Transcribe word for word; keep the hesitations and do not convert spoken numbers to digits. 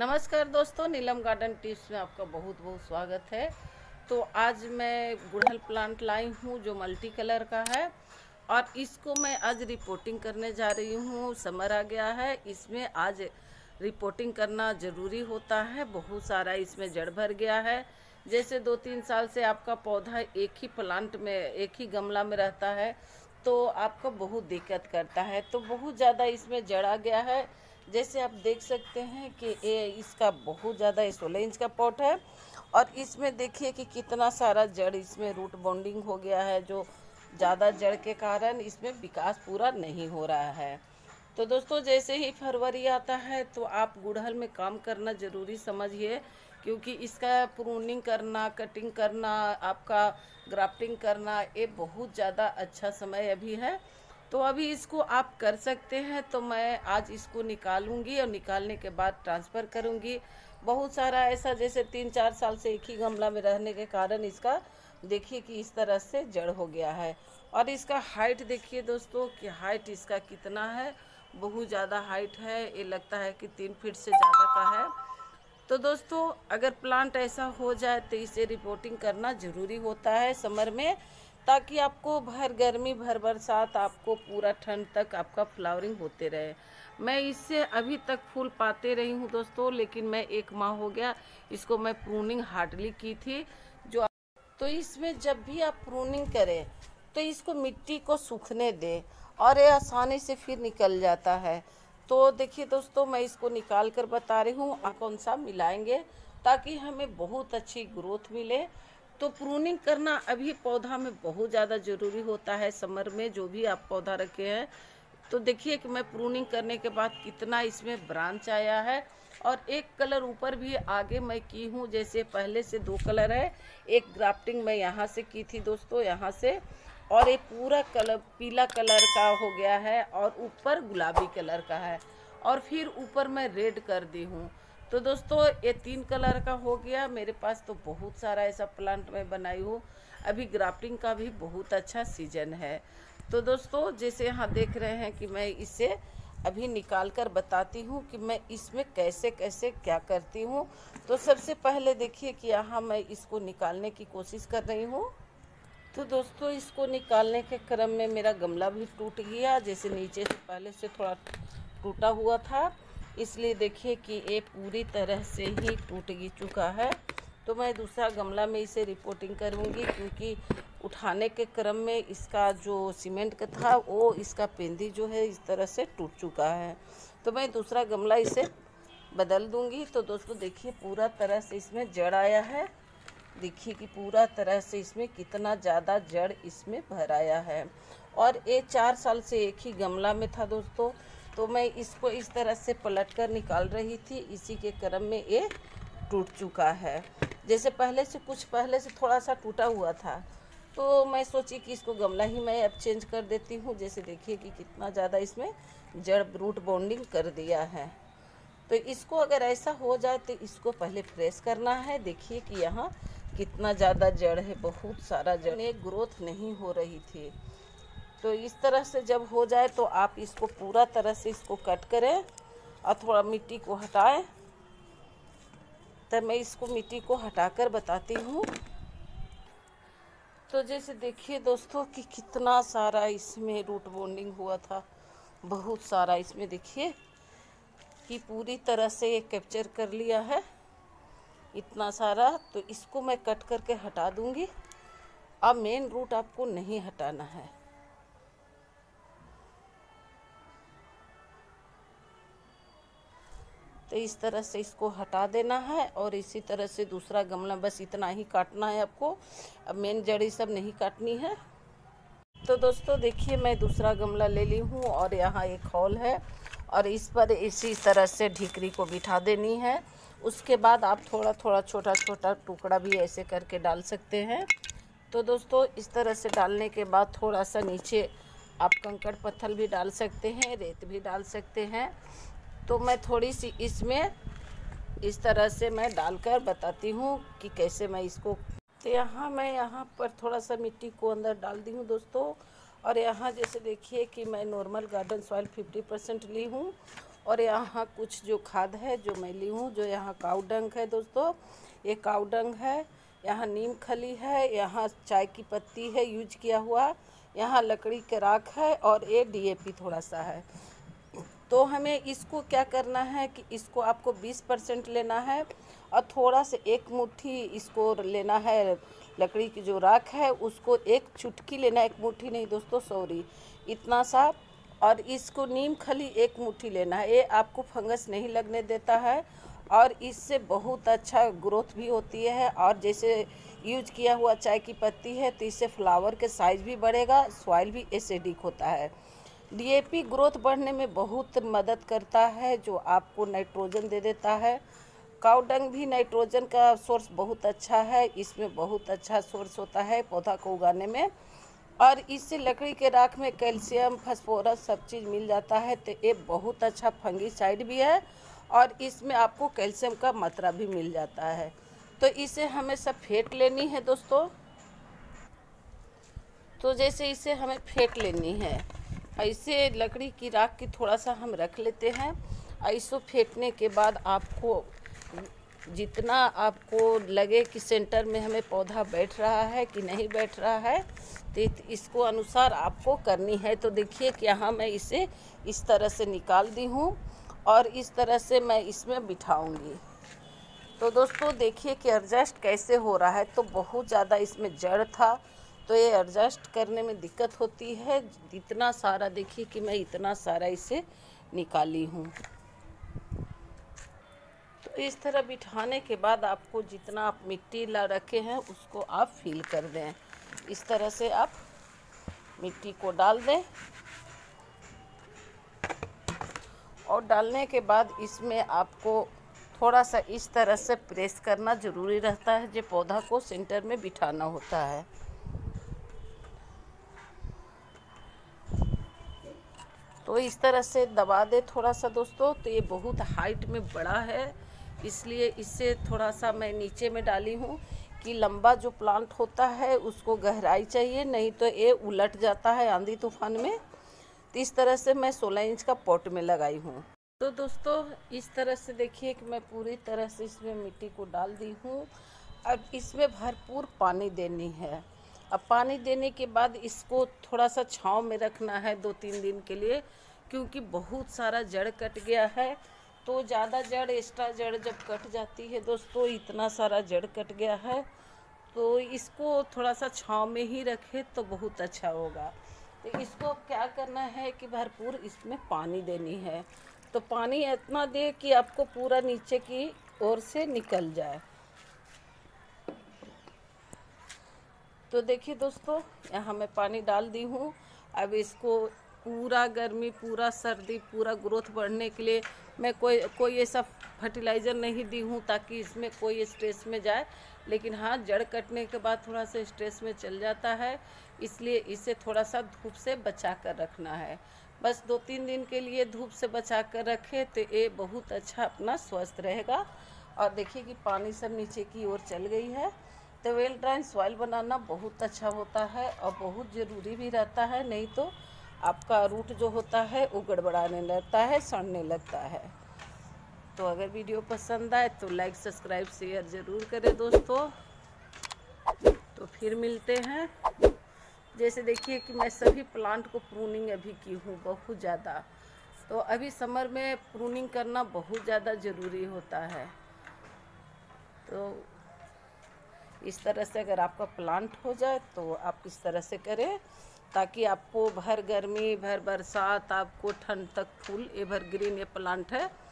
नमस्कार दोस्तों, नीलम garden tips में आपका बहुत बहुत स्वागत है। तो आज मैं गुड़हल प्लांट लाई हूँ जो मल्टी कलर का है और इसको मैं आज रिपोर्टिंग करने जा रही हूँ। समर आ गया है, इसमें आज रिपोर्टिंग करना ज़रूरी होता है। बहुत सारा इसमें जड़ भर गया है। जैसे दो तीन साल से आपका पौधा एक ही प्लांट में, एक ही गमला में रहता है तो आपका बहुत दिक्कत करता है। तो बहुत ज़्यादा इसमें जड़ आ गया है। जैसे आप देख सकते हैं कि ये इसका बहुत ज़्यादा सोलह इंच का पॉट है और इसमें देखिए कि कितना सारा जड़, इसमें रूट बॉन्डिंग हो गया है जो ज़्यादा जड़ के कारण इसमें विकास पूरा नहीं हो रहा है। तो दोस्तों, जैसे ही फरवरी आता है तो आप गुड़हल में काम करना ज़रूरी समझिए, क्योंकि इसका प्रूनिंग करना, कटिंग करना, आपका ग्राफ्टिंग करना, ये बहुत ज़्यादा अच्छा समय अभी है। तो अभी इसको आप कर सकते हैं। तो मैं आज इसको निकालूंगी और निकालने के बाद ट्रांसफ़र करूंगी। बहुत सारा ऐसा, जैसे तीन चार साल से एक ही गमला में रहने के कारण इसका देखिए कि इस तरह से जड़ हो गया है। और इसका हाइट देखिए दोस्तों कि हाइट इसका कितना है, बहुत ज़्यादा हाइट है। ये लगता है कि तीन फीट से ज़्यादा का है। तो दोस्तों, अगर प्लांट ऐसा हो जाए तो इसे रिपोर्टिंग करना ज़रूरी होता है समर में, ताकि आपको भर गर्मी भर बरसात, आपको पूरा ठंड तक आपका फ्लावरिंग होते रहे। मैं इससे अभी तक फूल पाते रही हूँ दोस्तों, लेकिन मैं एक माह हो गया इसको मैं प्रूनिंग हार्डली की थी। जो तो इसमें जब भी आप प्रूनिंग करें तो इसको मिट्टी को सूखने दें और ये आसानी से फिर निकल जाता है। तो देखिए दोस्तों, मैं इसको निकाल कर बता रही हूँ आप कौन सा मिलाएँगे ताकि हमें बहुत अच्छी ग्रोथ मिले। तो प्रूनिंग करना अभी पौधा में बहुत ज़्यादा ज़रूरी होता है समर में, जो भी आप पौधा रखे हैं। तो देखिए कि मैं प्रूनिंग करने के बाद कितना इसमें ब्रांच आया है और एक कलर ऊपर भी आगे मैं की हूँ। जैसे पहले से दो कलर है, एक ग्राफ्टिंग मैं यहाँ से की थी दोस्तों, यहाँ से, और एक पूरा कलर पीला कलर का हो गया है और ऊपर गुलाबी कलर का है और फिर ऊपर मैं रेड कर दी हूँ। तो दोस्तों, ये तीन कलर का हो गया। मेरे पास तो बहुत सारा ऐसा प्लांट मैं बनाई हूँ। अभी ग्राफ्टिंग का भी बहुत अच्छा सीजन है। तो दोस्तों, जैसे यहाँ देख रहे हैं कि मैं इसे अभी निकाल कर बताती हूँ कि मैं इसमें कैसे कैसे क्या करती हूँ। तो सबसे पहले देखिए कि यहाँ मैं इसको निकालने की कोशिश कर रही हूँ। तो दोस्तों, इसको निकालने के क्रम में मेरा गमला भी टूट गया। जैसे नीचे से पहले से थोड़ा टूटा हुआ था, इसलिए देखिए कि ये पूरी तरह से ही टूट गई चुका है। तो मैं दूसरा गमला में इसे रिपोर्टिंग करूंगी, क्योंकि उठाने के क्रम में इसका जो सीमेंट का था वो इसका पेंदी जो है इस तरह से टूट चुका है। तो मैं दूसरा गमला इसे बदल दूंगी। तो दोस्तों देखिए, पूरा तरह से इसमें जड़ आया है। देखिए कि पूरा तरह से इसमें कितना ज़्यादा जड़ इसमें भर आया है। और ये चार साल से एक ही गमला में था दोस्तों। तो मैं इसको इस तरह से पलटकर निकाल रही थी, इसी के क्रम में ये टूट चुका है। जैसे पहले से कुछ पहले से थोड़ा सा टूटा हुआ था, तो मैं सोची कि इसको गमला ही मैं अब चेंज कर देती हूँ। जैसे देखिए कि कितना ज़्यादा इसमें जड़ रूट बॉन्डिंग कर दिया है। तो इसको अगर ऐसा हो जाए तो इसको पहले फ्रेश करना है। देखिए कि यहाँ कितना ज़्यादा जड़ है, बहुत सारा जड़, ये ग्रोथ नहीं हो रही थी। तो इस तरह से जब हो जाए तो आप इसको पूरा तरह से इसको कट करें और थोड़ा मिट्टी को हटाएं। तब मैं इसको मिट्टी को हटाकर बताती हूँ। तो जैसे देखिए दोस्तों कि कितना सारा इसमें रूट बॉन्डिंग हुआ था, बहुत सारा इसमें देखिए कि पूरी तरह से ये कैप्चर कर लिया है इतना सारा। तो इसको मैं कट करके हटा दूँगी। अब मेन रूट आपको नहीं हटाना है। तो इस तरह से इसको हटा देना है और इसी तरह से दूसरा गमला, बस इतना ही काटना है आपको। अब मेन जड़ी सब नहीं काटनी है। तो दोस्तों देखिए, मैं दूसरा गमला ले ली हूँ और यहाँ एक हॉल है और इस पर इसी तरह से ढिकरी को बिठा देनी है। उसके बाद आप थोड़ा थोड़ा छोटा छोटा टुकड़ा भी ऐसे करके डाल सकते हैं। तो दोस्तों, इस तरह से डालने के बाद थोड़ा सा नीचे आप कंकड़ पत्थर भी डाल सकते हैं, रेत भी डाल सकते हैं। तो मैं थोड़ी सी इसमें इस तरह से मैं डालकर बताती हूँ कि कैसे मैं इसको। तो यहाँ मैं यहाँ पर थोड़ा सा मिट्टी को अंदर डाल दी हूँ दोस्तों। और यहाँ जैसे देखिए कि मैं normal garden soil fifty percent ली हूँ और यहाँ कुछ जो खाद है जो मैं ली हूँ, जो यहाँ काउडंग है दोस्तों, ये काउडंग है, यहाँ नीम खली है, यहाँ चाय की पत्ती है यूज किया हुआ, यहाँ लकड़ी के राख है और ये डी ए पी थोड़ा सा है। तो हमें इसको क्या करना है कि इसको आपको बीस परसेंट लेना है और थोड़ा से एक मुट्ठी इसको लेना है, लकड़ी की जो राख है उसको एक चुटकी लेना है, एक मुट्ठी नहीं दोस्तों सॉरी, इतना सा। और इसको नीम खली एक मुट्ठी लेना है, ये आपको फंगस नहीं लगने देता है और इससे बहुत अच्छा ग्रोथ भी होती है। और जैसे यूज किया हुआ चाय की पत्ती है तो इससे फ्लावर के साइज़ भी बढ़ेगा, सॉइल भी एसिडिक होता है। डी ए पी ग्रोथ बढ़ने में बहुत मदद करता है, जो आपको नाइट्रोजन दे देता है। काउडंग भी नाइट्रोजन का सोर्स बहुत अच्छा है, इसमें बहुत अच्छा सोर्स होता है पौधा को उगाने में। और इससे लकड़ी के राख में कैल्शियम, फास्फोरस सब चीज़ मिल जाता है, तो ये बहुत अच्छा फंगीसाइड भी है और इसमें आपको कैल्शियम का मात्रा भी मिल जाता है। तो इसे हमें सब फेंट लेनी है दोस्तों। तो जैसे इसे हमें फेंट लेनी है, ऐसे लकड़ी की राख की थोड़ा सा हम रख लेते हैं। ऐसो फेंटने के बाद आपको जितना आपको लगे कि सेंटर में हमें पौधा बैठ रहा है कि नहीं बैठ रहा है, तो इसको अनुसार आपको करनी है। तो देखिए कि यहाँ मैं इसे इस तरह से निकाल दी हूँ और इस तरह से मैं इसमें बिठाऊंगी। तो दोस्तों देखिए कि एडजस्ट कैसे हो रहा है। तो बहुत ज़्यादा इसमें जड़ था तो ये एडजस्ट करने में दिक्कत होती है। इतना सारा देखिए कि मैं इतना सारा इसे निकाली हूँ। तो इस तरह बिठाने के बाद आपको जितना आप मिट्टी ला रखे हैं उसको आप फील कर दें, इस तरह से आप मिट्टी को डाल दें। और डालने के बाद इसमें आपको थोड़ा सा इस तरह से प्रेस करना ज़रूरी रहता है, जो पौधा को सेंटर में बिठाना होता है। तो इस तरह से दबा दे थोड़ा सा दोस्तों। तो ये बहुत हाइट में बड़ा है, इसलिए इससे थोड़ा सा मैं नीचे में डाली हूँ कि लंबा जो प्लांट होता है उसको गहराई चाहिए, नहीं तो ये उलट जाता है आंधी तूफान में। तो इस तरह से मैं सोलह इंच का पॉट में लगाई हूँ। तो दोस्तों इस तरह से देखिए कि मैं पूरी तरह से इसमें मिट्टी को डाल दी हूँ। अब इसमें भरपूर पानी देनी है। अब पानी देने के बाद इसको थोड़ा सा छांव में रखना है दो तीन दिन के लिए, क्योंकि बहुत सारा जड़ कट गया है। तो ज़्यादा जड़, एक्स्ट्रा जड़ जब कट जाती है दोस्तों, इतना सारा जड़ कट गया है, तो इसको थोड़ा सा छांव में ही रखें तो बहुत अच्छा होगा। तो इसको क्या करना है कि भरपूर इसमें पानी देनी है। तो पानी इतना दे कि आपको पूरा नीचे की ओर से निकल जाए। तो देखिए दोस्तों यहाँ मैं पानी डाल दी हूँ। अब इसको पूरा गर्मी, पूरा सर्दी, पूरा ग्रोथ बढ़ने के लिए मैं कोई कोई ऐसा फर्टिलाइज़र नहीं दी हूँ ताकि इसमें कोई स्ट्रेस में जाए। लेकिन हाँ, जड़ कटने के बाद थोड़ा सा स्ट्रेस में चल जाता है, इसलिए इसे थोड़ा सा धूप से बचा कर रखना है। बस दो तीन दिन के लिए धूप से बचा कर रखें तो ये बहुत अच्छा अपना स्वस्थ रहेगा। और देखिए कि पानी सब नीचे की ओर चल गई है। तो वेल ड्राइन सॉइल बनाना बहुत अच्छा होता है और बहुत ज़रूरी भी रहता है, नहीं तो आपका रूट जो होता है वो गड़बड़ाने लगता है, सड़ने लगता है। तो अगर वीडियो पसंद आए तो लाइक, सब्सक्राइब, शेयर ज़रूर करें दोस्तों। तो फिर मिलते हैं। जैसे देखिए कि मैं सभी प्लांट को प्रूनिंग अभी की हूँ बहुत ज़्यादा। तो अभी समर में प्रूनिंग करना बहुत ज़्यादा ज़रूरी होता है। तो इस तरह से अगर आपका प्लांट हो जाए तो आप इस तरह से करें, ताकि आपको भर गर्मी भर बरसात आपको ठंड तक फूल एवरग्रीन ये प्लांट है